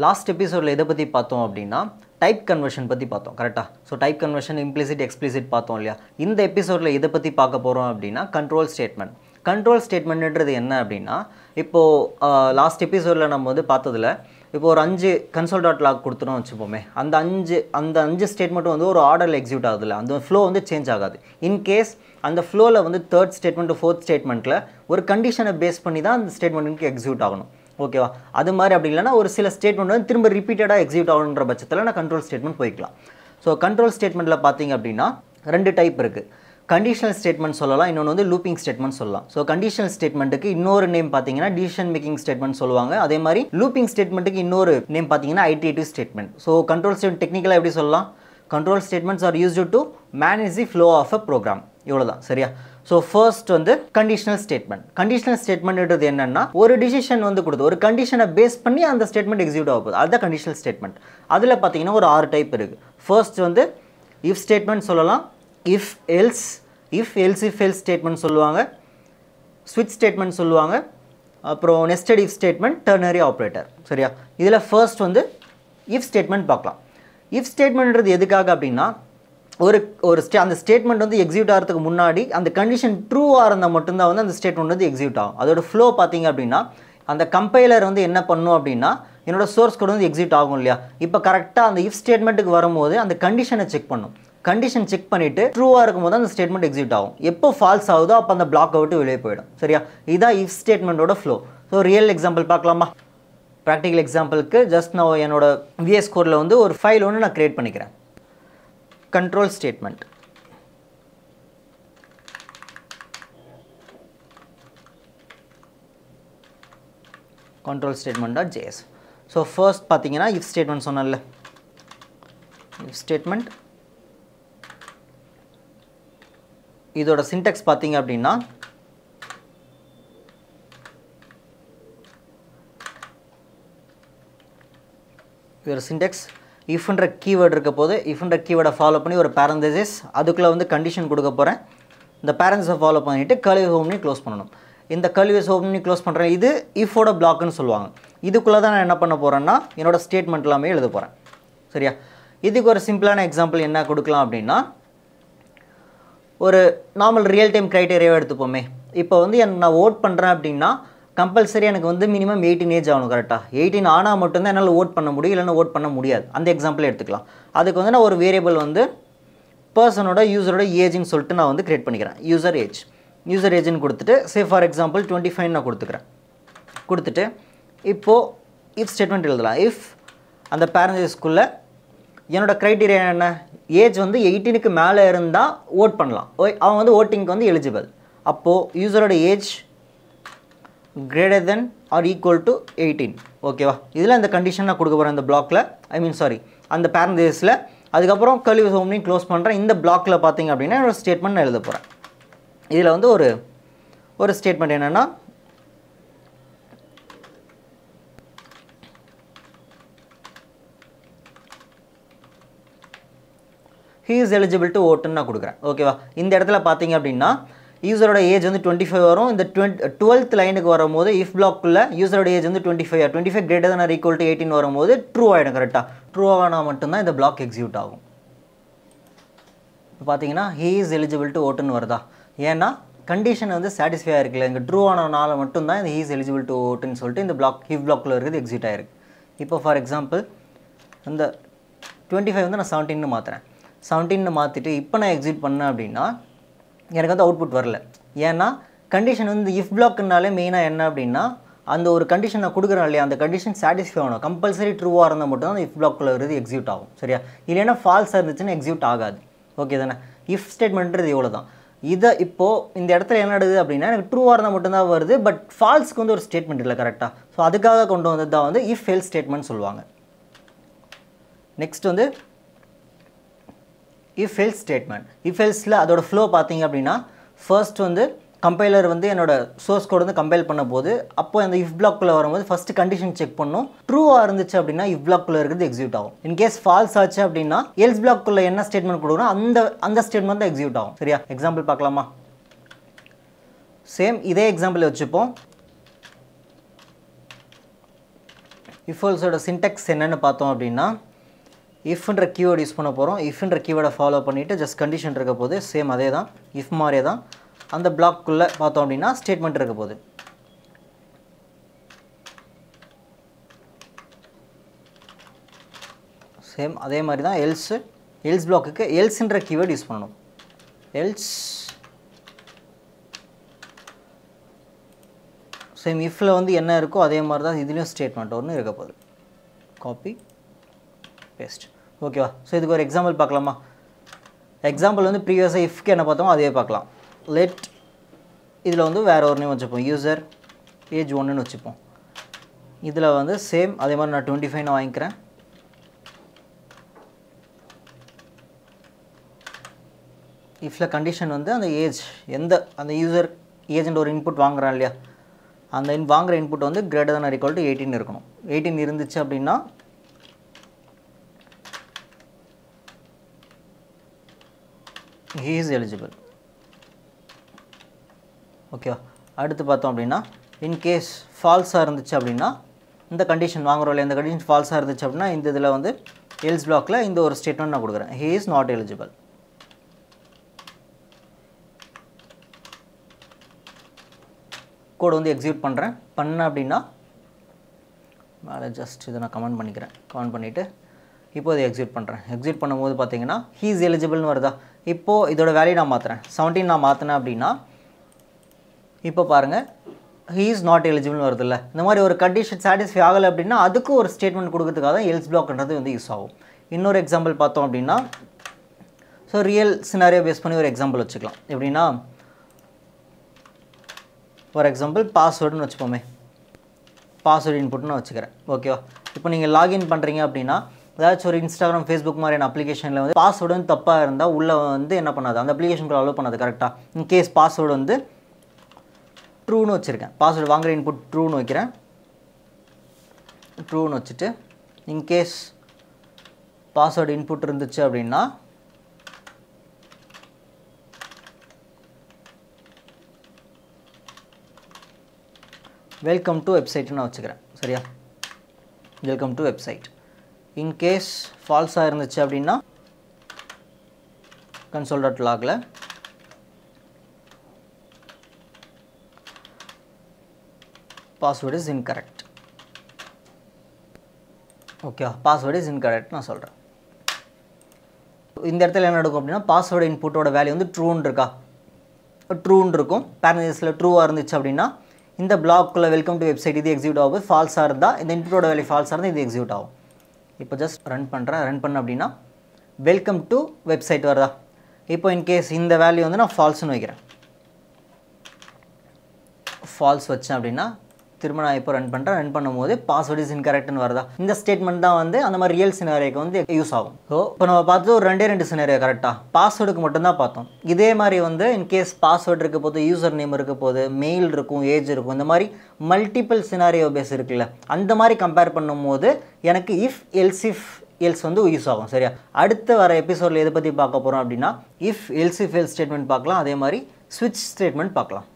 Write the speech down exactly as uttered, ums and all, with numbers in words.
Last episode la edha pathi paathom appadina type conversion pathi paathom correcta so type conversion implicit explicit paathom illaya indha episode la edha pathi paaka porom appadina control statement control statement endradhu enna appadina ipo last episode la namm vandu paathadula ipo or five console.log kuduthrom vechupomme and five and five statement vandu or order la execute agudala and flow vandu change agadu in case and the flow la vandu third statement to fourth statement la or condition base panni dhaan and statement ku execute aganum. Okay, wow. That's why we statement to repeat execute the control statement. So, control statement two types. Conditional statement and looping statement. So, conditional statement is another name, decision making statement. That's why looping statement is another name, iterative statement. So, control statement technically, control statements are used to manage the flow of a program. So first on the conditional statement. Conditional statement is one decision one condition based on the statement execute. That's the conditional statement. That's R type. First on the if statement, if else, if else if else statement, switch statement, nested if statement, ternary operator. This is the first on the if statement. If statement is ஒரு ஒரு அந்த statement வந்து execute ஆறதுக்கு முன்னாடி அந்த condition true ஆ இருந்தா மட்டும் தான் வந்து அந்த ஸ்டேட்மென்ட் வந்து எக்ஸிக்யூட் ஆகும். அதோட ஃப்ளோ பாத்தீங்க அப்படினா அந்த கம்பைலர் வந்து என்ன பண்ணும் அப்படினா என்னோட சோர்ஸ் கோட் வந்து எக்ஸிக்யூட் ஆகும் இல்லையா. இப்போ கரெக்ட்டா அந்த if ஸ்டேட்மென்ட்க்கு வரும்போது அந்த கண்டிஷனை செக் பண்ணும். கண்டிஷன் செக் பண்ணிட்டு ட்ரூ ஆ இருக்கும்போது அந்த ஸ்டேட்மென்ட் எக்ஸிக்யூட் ஆகும். எப்போ ஃபால்ஸ் ஆகுதோ அப்ப அந்த பிளாக் அவுட் வெளிய போய்டும். சரியா? இதான் if ஸ்டேட்மென்ட்டோட ஃப்ளோ. சோ ரியல் எக்ஸாம்பிள் பார்க்கலாமா? பிராக்டிகல் எக்ஸாம்பிளுக்கு ஜஸ்ட் நான் என்னோட V S கோட்ல வந்து ஒரு ஃபைல் ஒன்னு நான் கிரியேட் பண்ணிக்கிறேன். Control statement. Control statement.js. So first, pathina if statement sonal. If statement. Idoda syntax pathinga appadina. Your syntax. If and keyword if and keyword follow up a parenthesis adukkula condition the parents follow up pannite curly home ni close pannanum indha curly home ni close pandra idu if oda block nu solluvaanga idukulla da na enna panna porana enoda statement laame eludha poren seriya idhukku or simple ana example enna kudukalam appadina or normal real time criteria eduthupome ipo vandu enna vote pandren appadina compulsory எனக்கு வந்து minimum eighteen age ஆகணும் கரெக்ட்டா eighteen ஆனா மட்டும் தான் என்னால vote பண்ண முடியும் இல்லனா வோட் பண்ண முடியாது அந்த எக்ஸாம்பிள் எடுத்துக்கலாம் அதுக்கு வந்து நான் ஒரு வேரியபிள் வந்து பர்சனோட யூசரோட ஏஜ் னு சொல்லிட்டு நான் வந்து கிரியேட் பண்ணிக்கிறேன் யூசர் ஏஜ் யூசர் ஏஜ் னு கொடுத்துட்டு say for example twenty-five நான் கொடுத்துக்கிறேன் கொடுத்துட்டு இப்போ if ஸ்டேட்மென்ட் எழுதலாம் if அந்த parenthesis குள்ள என்னோட criteria என்ன ஏஜ் வந்து eighteen க்கு மேல இருந்தா வோட் பண்ணலாம் அவன் வந்து votingக்கு வந்து eligible அப்போ யூசரோட age greater than or equal to eighteen. Okay, wow. This is the condition I in the block. La, I mean, sorry, and the parenthesis. That's why curly is only close. In the block, la a statement. This is one statement. Enna, he is eligible to vote. Okay, wow. In the eduthala user age is twenty-five varum in the twelfth line ku varumbodhu if block kulla user age is twenty-five twenty-five greater than or equal to eighteen varumbodhu true aidum correct ah true avana mattum dhaan indha block execute agum ipo pathina he is eligible to vote nu varudha yena condition vandu satisfy a irukla inga true avanaala mattum dhaan he is eligible to vote nu solittu indha block if block la irukku execute a irukku ipo for example indha twenty-five vandu na seventeen nu maatren seventeen nu maatittu ipo na exit panna appadina எனக்கு அந்த output வரல ஏன்னா condition வந்து if blockனாலே மெயினா என்ன அப்படினா அந்த ஒரு கண்டிஷனை கொடுக்கறோம் இல்லையா அந்த கண்டிஷன் satisfy ஆகணும் கம்பல்சரி ட்ரூ ஆ இருந்தா மட்டும் தான் if blockல இருந்து எக்ஸிக்யூட் ஆகும் சரியா இல்லனா ஃபால்ஸ் இருந்துச்சுனா எக்ஸிக்யூட் ஆகாது ஓகே தான if ஸ்டேட்மென்ட்ன்றது இவ்வளவுதான் இத இப்போ இந்த இடத்துல என்ன நடக்குது அப்படினா எனக்கு ட்ரூ ஆ இருந்தா மட்டும் தான் வருது பட் ஃபால்ஸ்க்கு வந்து ஒரு ஸ்டேட்மென்ட் இல்ல கரெக்ட்டா சோ அதுக்காக கொண்டு வந்தது தான் வந்து if else ஸ்டேட்மென்ட் சொல்வாங்க நெக்ஸ்ட் வந்து if else statement if else la adoda flow pathinga appadina first vandu compiler vandu enoda source code vandu compile pannabodu appo and if block la varumbodhu first condition check pannum true ah irundhuchu appadina if block la irukku execute agum in case false aachu appadina else block la enna statement kodukrom andha andha statement da execute agum seriya example paakalama same idhe example vechupom if else oda syntax enna nu paathom appadina if ன்ற keyword use பண்ண போறோம் if ன்ற keyword follow பண்ணிட்டு just condition இருக்க போகுது same அதே தான் if மாதிரியே தான் அந்த block குள்ள பார்த்தோம் அப்படினா ஸ்டேட்மென்ட் இருக்க போகுது சேம் அதே மாதிரி தான் else else blockக்கு else ன்ற keyword யூஸ் பண்ணனும் else சேம் if ல வந்து என்ன இருக்கோ அதே மாதிரி தான் இதுலயும் ஸ்டேட்மென்ட் ஒன்னு இருக்க போகுது copy paste okay va so idhukku or example paakalama example vandu previous if ku enna paathom adhe paakalam let idhula vandu vera or name vechipom user age one nu vechipom idhula vandu same adhe mari na twenty-five nu vaangikren if la condition vandu and age endha and user age and or input vaangran illaya and then vaangra input vandu greater than or equal to eighteen irukanum eighteen irundichu appadina he is eligible okay அடுத்து பார்த்தோம் அப்படினா in case false ஆ இருந்துச்சு அப்படினா இந்த condition வாங்குறோம்ல இந்த condition false ஆ இருந்துச்சு அப்படினா இந்த இதுல வந்து else blockல இந்த ஒரு ஸ்டேட்மென்ட் நான் கொடுக்கிறேன் he is not eligible code வந்து எக்ஸிக்யூட் பண்றேன் பண்ண அப்படினா மேல ஜஸ்ட் இத நான் கமெண்ட் பண்ணிக்கிறேன் கமெண்ட் பண்ணிட்டு இப்போ இத எக்ஸிக்யூட் பண்றேன் எக்ஸிக்யூட் பண்ணும்போது பாத்தீங்கன்னா he is eligible னு வருதா இப்போ இதோட வேல்யூ நான் மாத்துறேன் seventeen நான் மாத்துனேன் அப்படினா இப்போ பாருங்க he is not eligible னு வருது இல்ல இந்த மாதிரி ஒரு கண்டிஷன் satisfy ஆகல அப்படினா அதுக்கு ஒரு ஸ்டேட்மென்ட் கொடுக்கிறதுக்காக தான் else blockன்றது வந்து யூஸ் ஆகும் இன்னொரு எக்ஸாம்பிள் பார்த்தோம் அப்படினா சோ ரியல் சினாரியோ பேஸ் பண்ணி ஒரு எக்ஸாம்பிள் வச்சுக்கலாம் எப்படினா ஃபார் எக்ஸாம்பிள் பாஸ்வேர்ட் னு வெச்சுப்போமே பாஸ்வேர்ட் இன்புட் னு வெச்சுக்கிறேன் ஓகேவா இப்போ நீங்க லாகின் பண்றீங்க அப்படினா அதாவது ஒரு இன்ஸ்டாகிராம் Facebook மாதிரியான அப்ளிகேஷன்ல வந்து பாஸ்வேர்ட் வந்து தப்பா இருந்தா உள்ள வந்து என்ன பண்ணாது அந்த அப்ளிகேஷன்க்கு அலோ பண்ணாது கரெக்ட்டா இன் கேஸ் பாஸ்வேர்ட் வந்து ட்ரூ னு வச்சிருக்கேன் பாஸ்வேர்ட் வாங்குற இன்புட் ட்ரூ னு வைக்கிறேன் ட்ரூ னு வச்சிட்டு இன் கேஸ் பாஸ்வேர்ட் இன்புட் இருந்துச்சு அப்படினா வெல்கம் டு வெப்சைட் னு வச்சிக்கிறேன் சரியா welcome to website in case false ஆ இருந்துச்சு அப்படினா console.log ல password is incorrect okay password is incorrect நான் சொல்றேன் இந்த இடத்துல என்ன நடக்கும் அப்படினா password input ஓட வேல்யூ வந்து true ன்னு இருக்கா true ன்னு இருக்கும் parenthesisல true ஆ இருந்துச்சு அப்படினா இந்த block குள்ள welcome to website இது எக்ஸிக்யூட் ஆகும் false ஆ இருந்தா இந்த input ஓட வேல்யூ false ஆ இருந்தா இது எக்ஸிக்யூட் ஆகும் இப்போ ஜஸ்ட் ரன் பண்றேன் ரன் பண்ண அப்படினா வெல்கம் டு வெப்சைட் வரதா இப்போ இன் கேஸ் இந்த வேல்யூ வந்து நான் false னு வைக்கிறேன் false வச்சேன் அப்படினா திரும்ப நான் இப்போ ரன் பண்றேன் ரன் பண்ணும்போது password is incorrect னு வரதா இந்த ஸ்டேட்மென்ட் தான் வந்து அந்த மாதிரி ரியல் சினாரியோக்கு வந்து யூஸ் ஆகும் சோ இப்போ நம்ம பார்த்தது ஒரு ரெண்டே ரெண்டு சினாரியோ கரெக்ட்டா பாஸ்வேர்டுக்கு மட்டும் தான் பார்த்தோம் இதே மாதிரி வந்து இன் கேஸ் பாஸ்வேர்ட் இருக்க போது யூசர் நேம் இருக்க போது மெயில் இருக்கும் ஏஜ் இருக்கும் இந்த மாதிரி மல்டிபிள் சினாரியோ பேஸ் இருக்குல அந்த மாதிரி கம்பேர் பண்ணும்போது எனக்கு if else if else வந்து யூஸ் ஆகும் சரியா அடுத்து வர எபிசோட்ல எதை பத்தி பார்க்க போறோம் அப்படினா if else if else statement பார்க்கலாம் அதே மாதிரி switch ஸ்டேட்மென்ட் பார்க்கலாம்